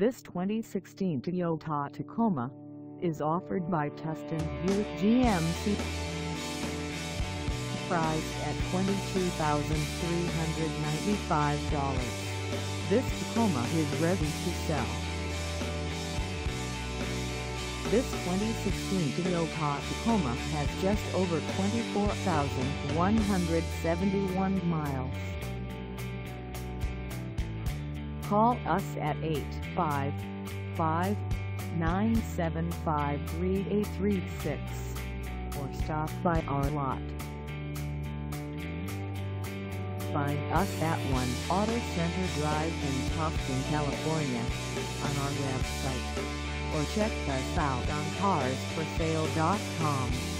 This 2016 Toyota Tacoma is offered by Tustin Buick GMC. Priced at $22,395, this Tacoma is ready to sell. This 2016 Toyota Tacoma has just over 24,171 miles. Call us at 855-975-3836 or stop by our lot. Find us at 1 Auto Center Drive in Tustin, California on our website, or check us out on carsforsale.com.